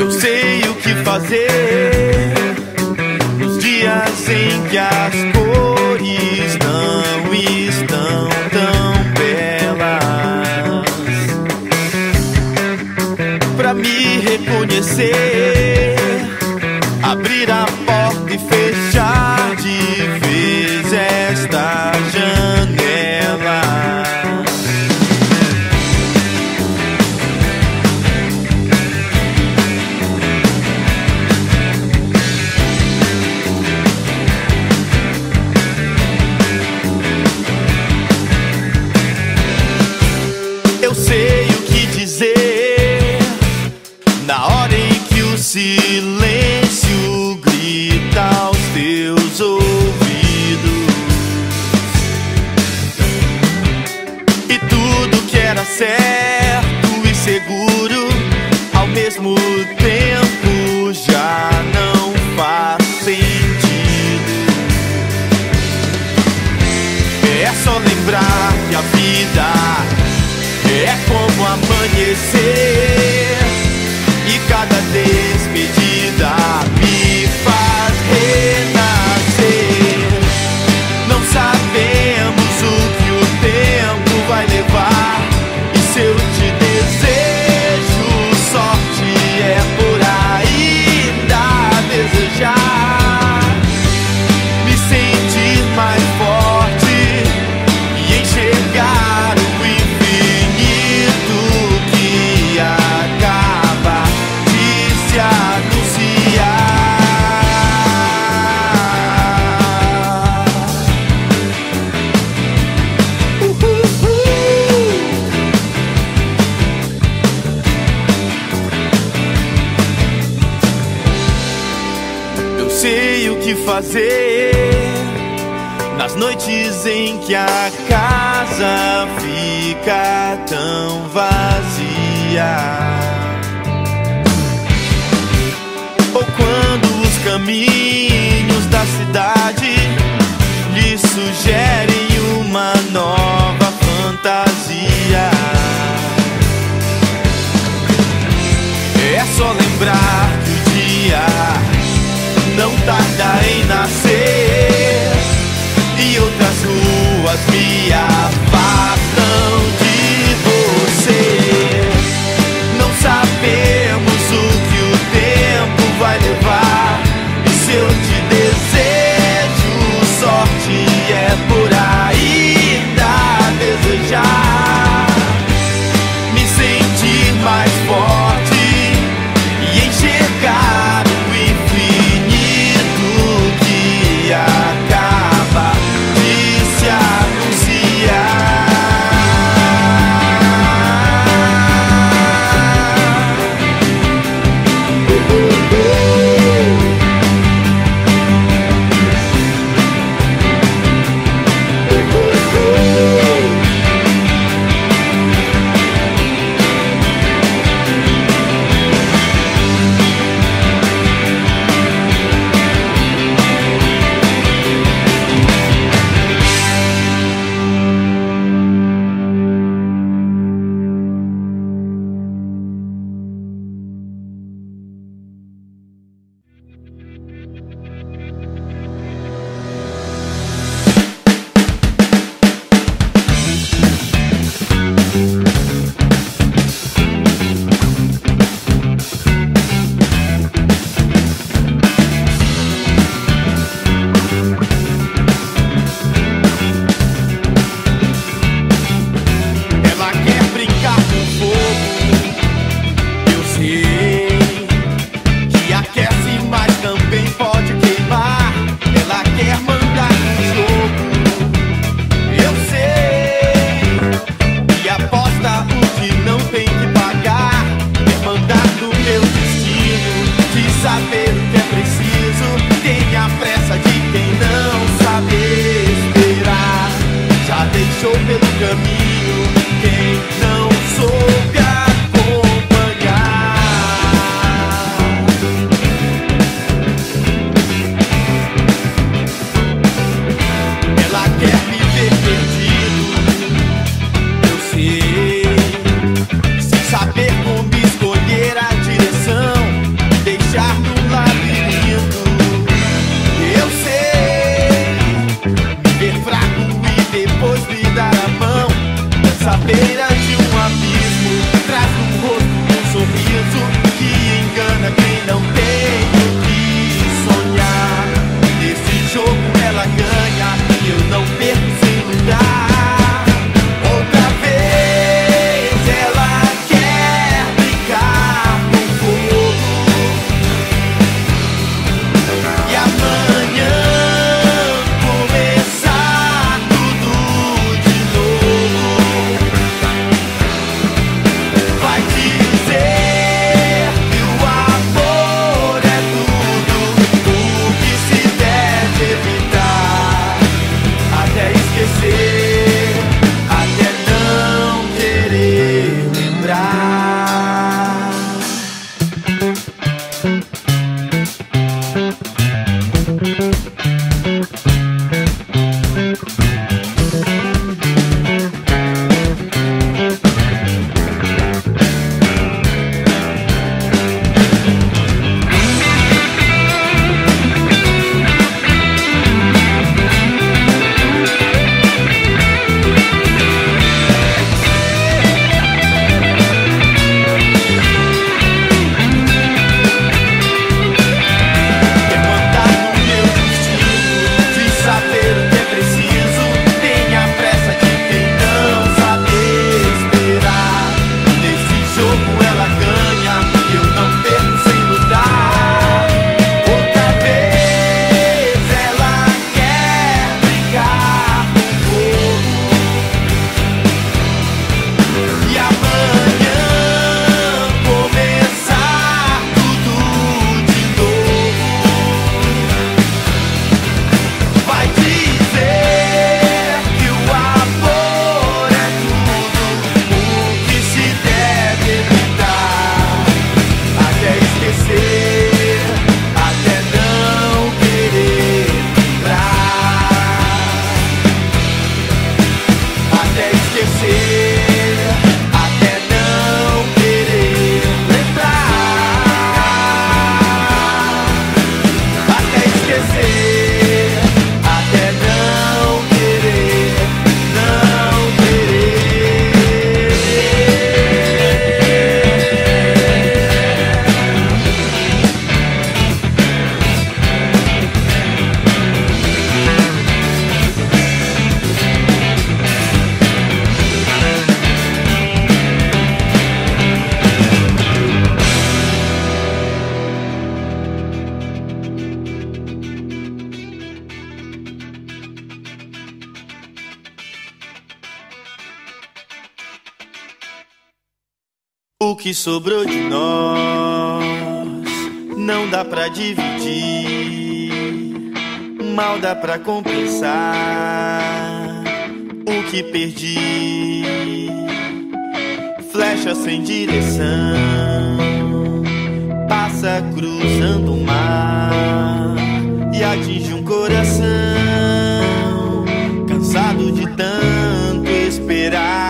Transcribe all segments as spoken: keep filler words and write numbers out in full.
Eu sei o que fazer nos dias em que as cores não estão tão belas. Pra me reconhecer, abrir a porta e fechar de vez esta janela. Na hora em que o silêncio grita aos teus ouvidos, e tudo que era certo e seguro ao mesmo tempo já não faz sentido. É só lembrar que a vida é como amanhecer, e cada despedida me faz renascer. Não sabemos o que o tempo vai levar, e se eu te desejo sorte é por ainda desejar. Me sentir mais forte e enxergar o infinito que acaba se anunciar. uh, uh, uh. Eu sei o que fazer nas noites em que a casa fica tão vazia, ou quando os caminhos da cidade lhe sugerem uma nova fantasia. É só lembrar que o dia não tarda em nascer, e outras ruas me afastam de você. Não sabemos o que o tempo vai levar, e se eu te desejo sorte é por ainda desejar. Me sentir mais forte e encher O que sobrou de nós não dá pra dividir, mal dá pra compensar o que perdi. Flecha sem direção passa cruzando o mar e atinge um coração cansado de tanto esperar.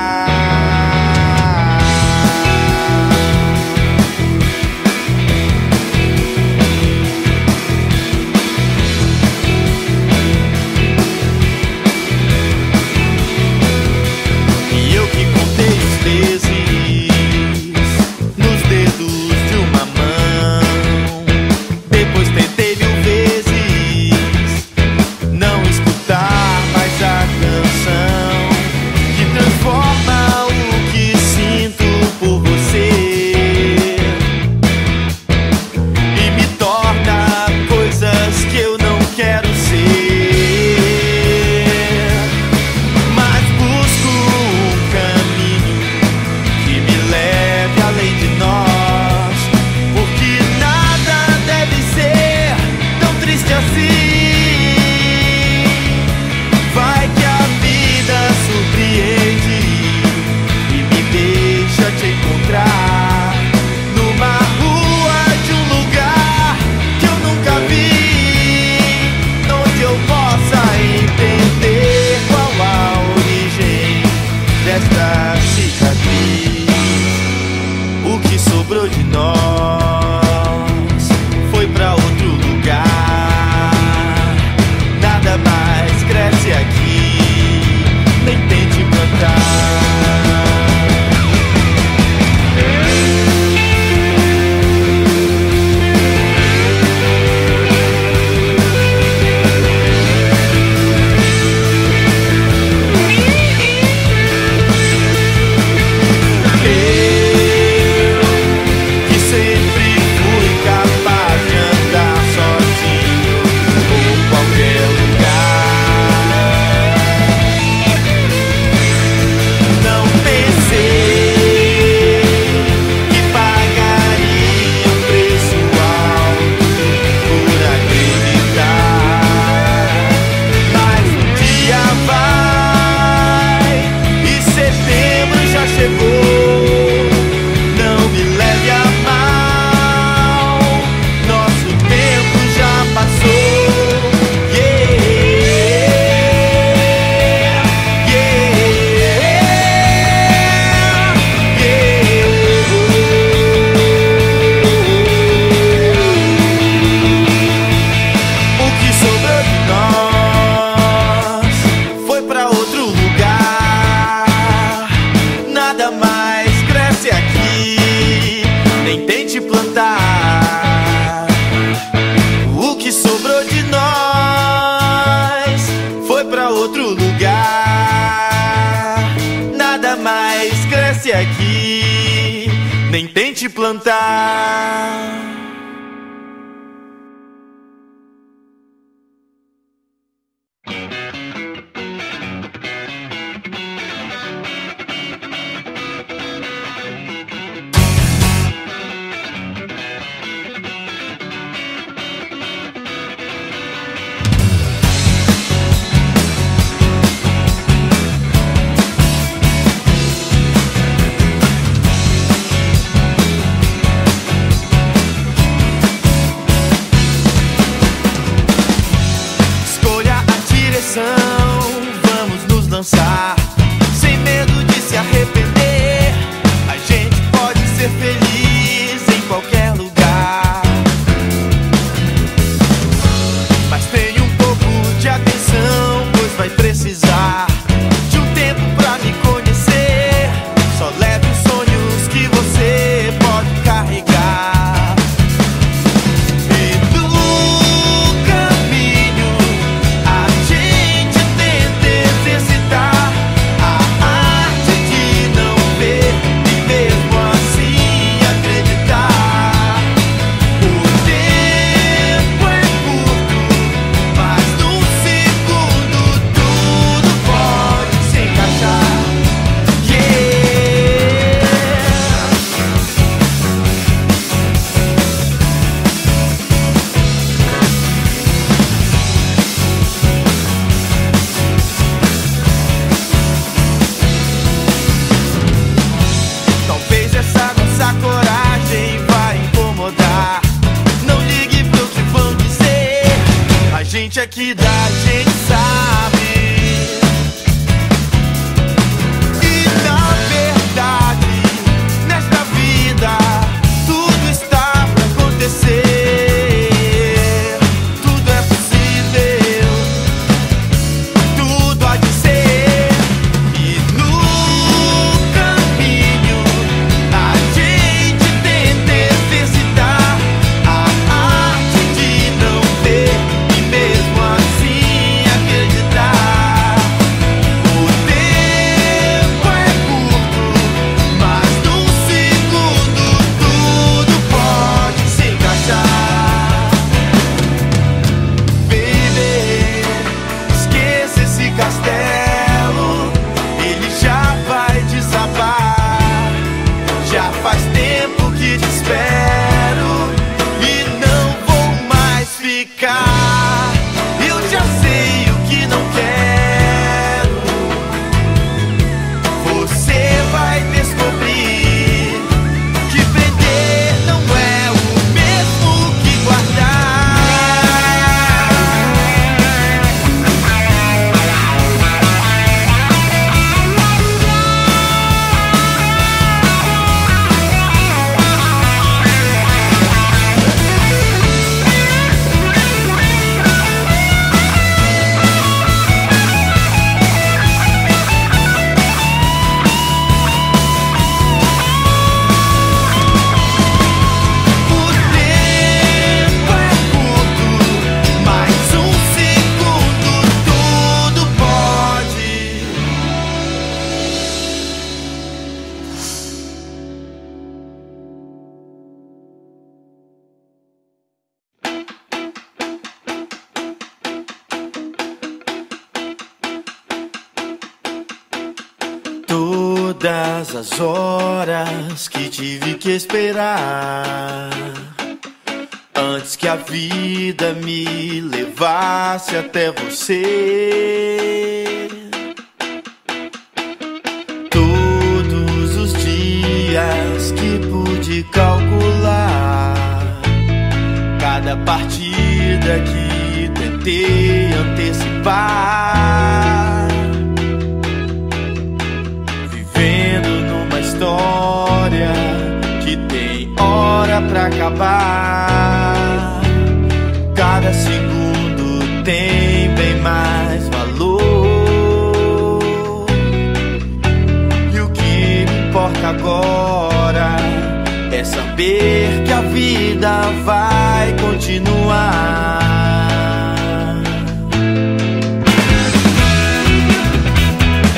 Aqui, nem tente plantar. vida a gente sabe. E na verdade, nesta vida, tudo está pra acontecer. Tudo é possível, tudo há de ser. E no caminho, a gente tenta exercitar a arte de não ter e mesmo assim acreditar. O tempo é curto, mas num segundo tudo pode se encaixar. Baby, esqueça esse castelo, ele já vai desabar. Já faz tempo que te espero e não vou mais ficar. Eu já sei o que não quero. Você vai descobrir que prender não é o mesmo que guardar. O tempo é curto, mas um segundo tudo pode. Todas as horas que tive que esperar antes que a vida me levasse até você. Todos os dias que pude calcular cada partida que tentei antecipar. História que tem hora pra acabar. Cada segundo tem bem mais valor. E o que me importa agora é saber que a vida vai continuar.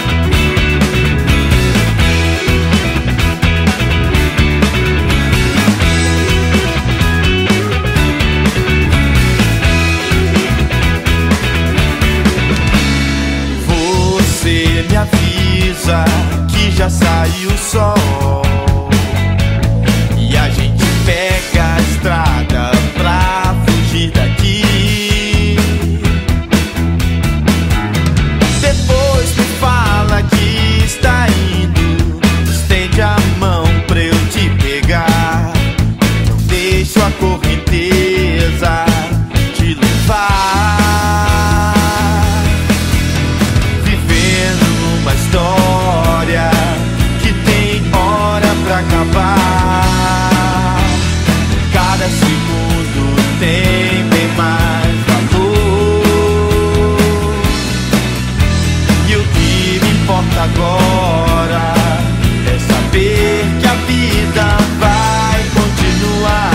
Avisa que já saiu o sol e a gente pega a estrada pra fugir daqui. Depois me fala que está indo, estende a mão pra eu te pegar. Não deixo a correnteza te levar. História que tem hora pra acabar. Cada segundo tem bem mais valor. E o que me importa agora é saber que a vida vai continuar.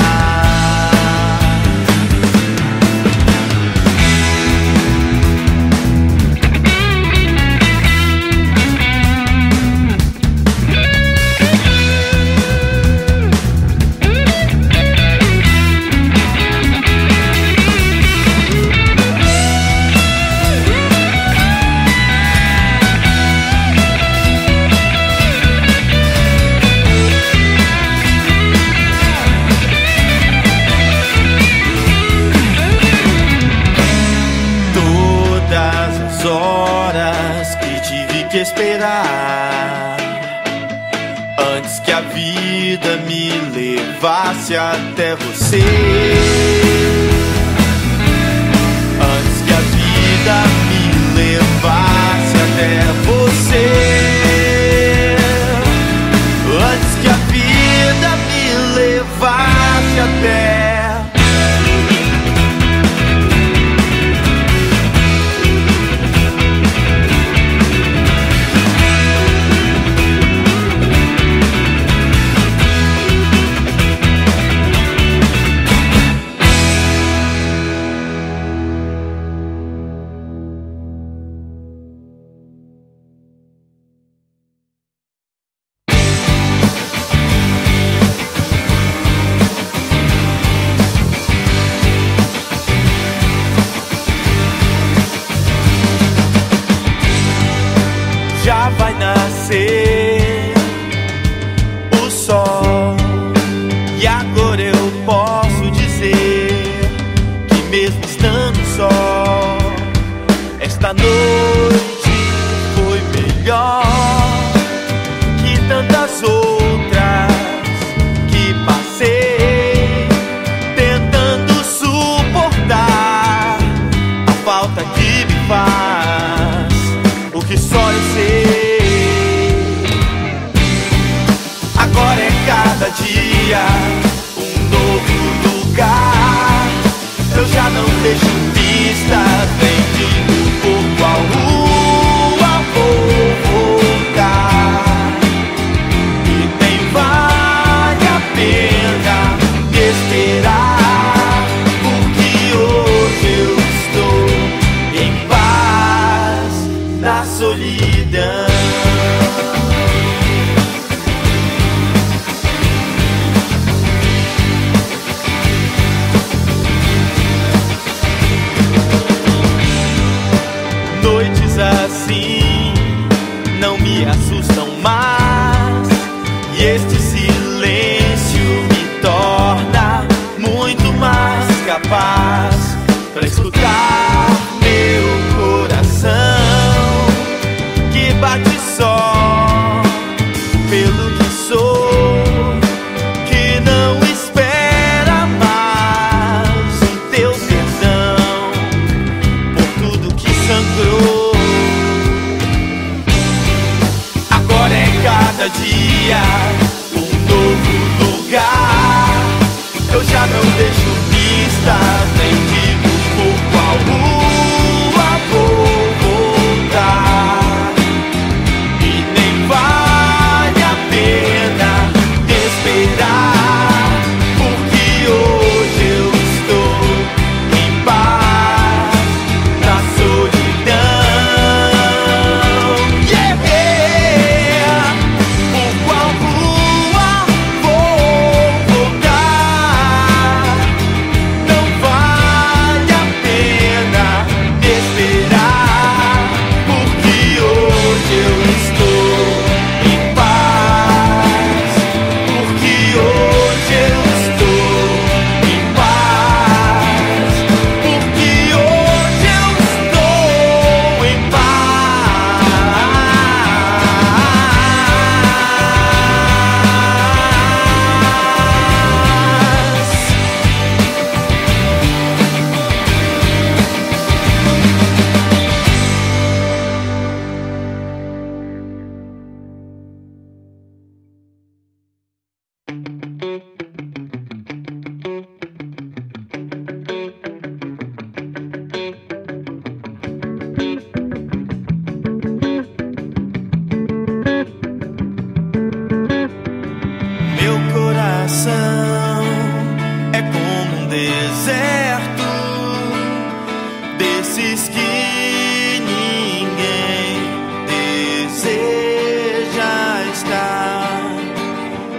Esperar antes que a vida me levasse até você. Antes que a vida levar-se até você, antes que a vida me levasse até. Já vai nascer o sol e agora eu posso dizer que mesmo estando só, esta noite foi melhor que tantas outras que passei, tentando suportar a falta que me faz, o que só eu sei. Agora é cada dia um novo lugar. Eu já não deixo pista, vendido por qual rua vou voltar. E nem vale a pena esperar, porque hoje eu estou em paz na solidão. Noites assim não me assustam mais, e este silêncio me torna muito mais capaz pra escutar meu coração, que bate só pelo que sou, que não espera mais o teu perdão por tudo que sangrou. Cada dia um novo lugar. Eu já não deixo pista, nem digo por qual rua vou voltar. E nem vale a pena esperar, porque hoje eu estou em paz na solidão.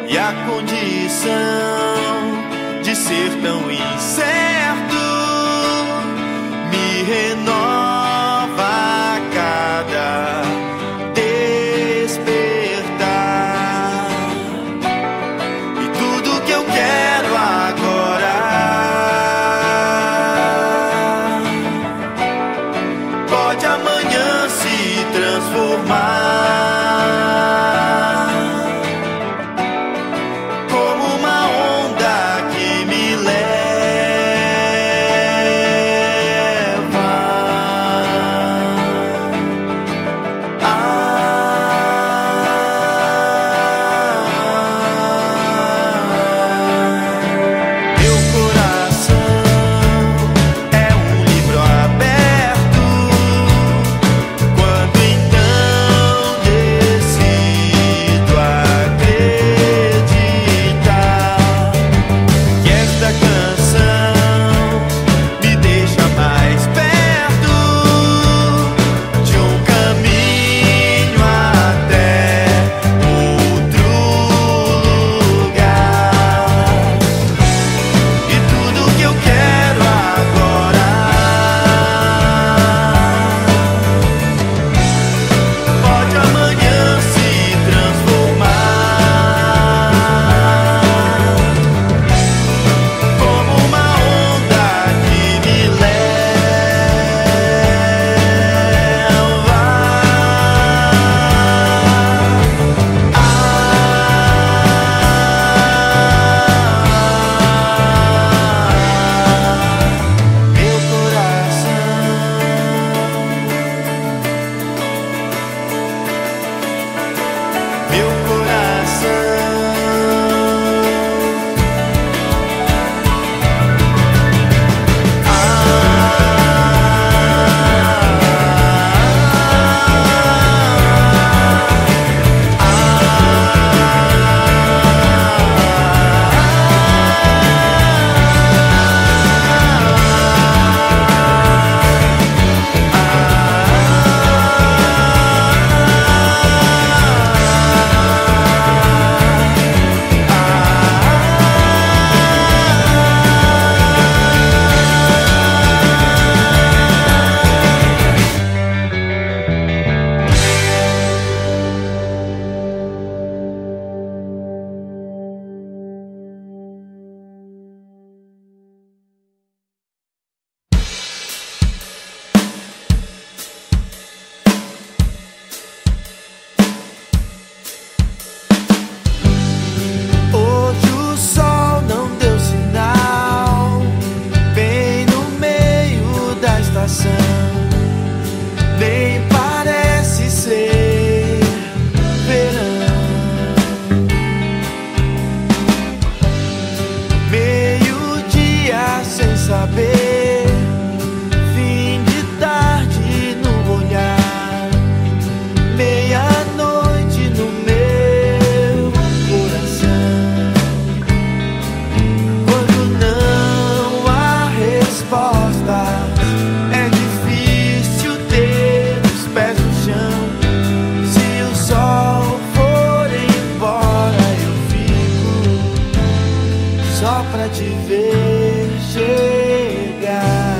Yeah! só pra te ver chegar.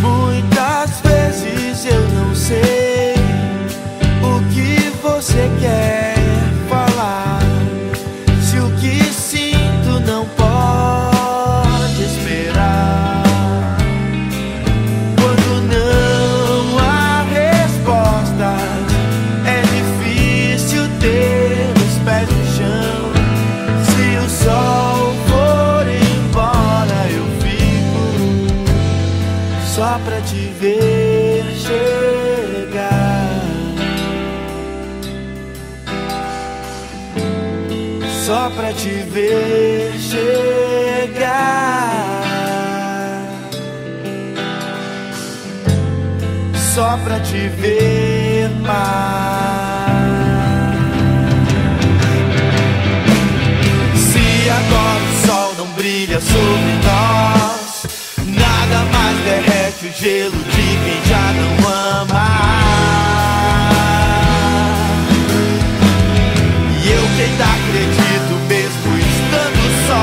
Muitas vezes eu não sei o que você quer. Só pra te ver chegar, só pra te ver chegar, só pra te ver mais. Se agora o sol não brilha sobre nós, nada mais derrete o gelo de quem já não ama. E eu quem dá acredito mesmo estando só,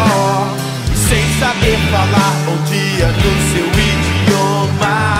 sem saber falar bom dia no seu idioma.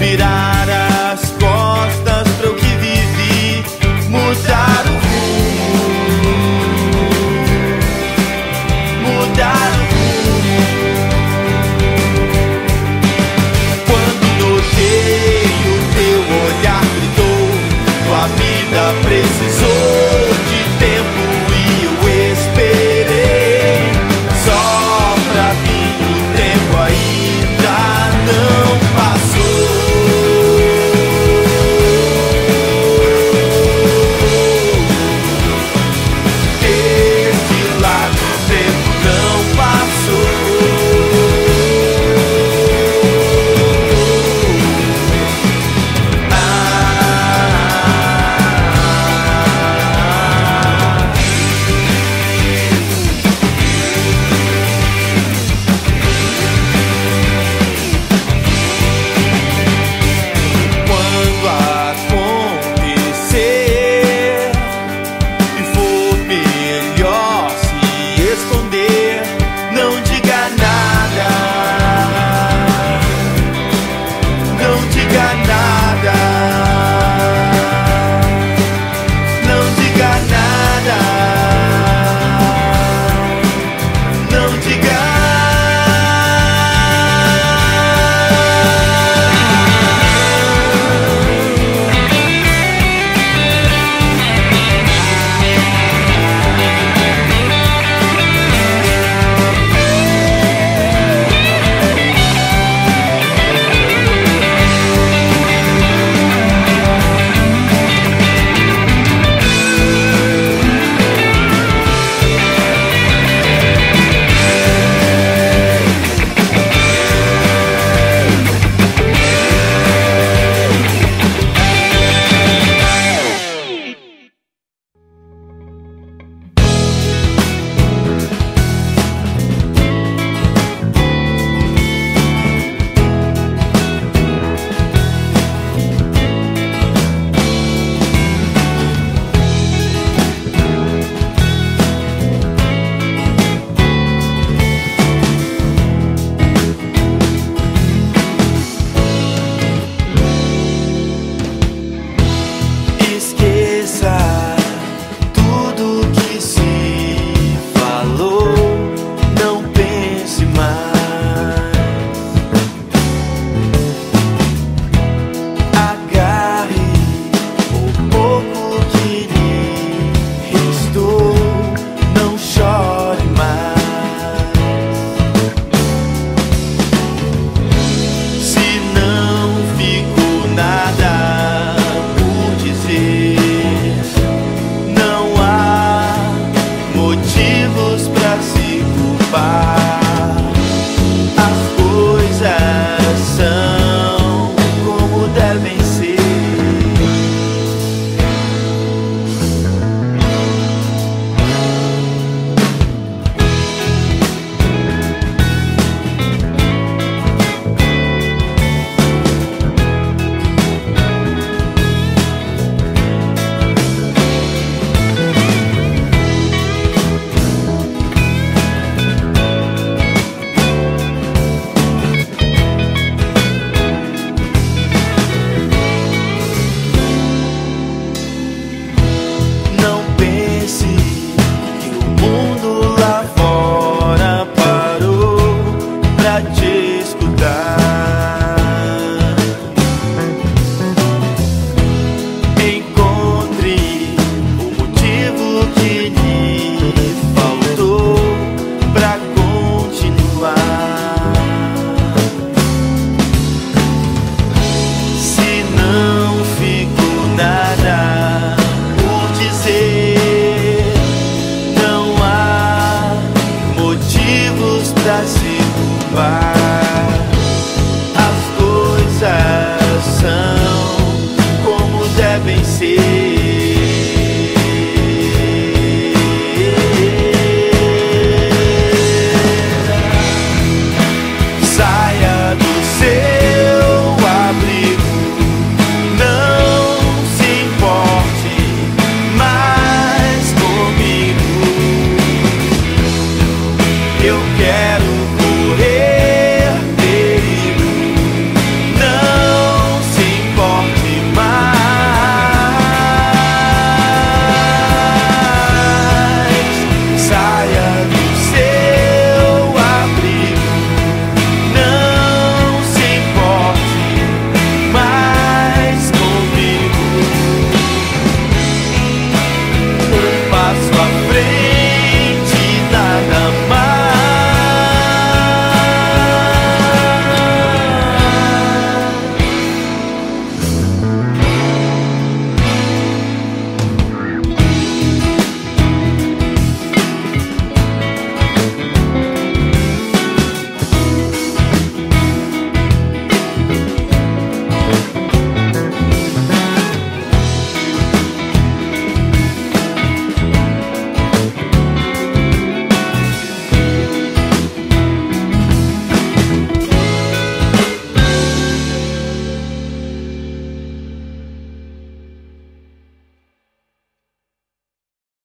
Virar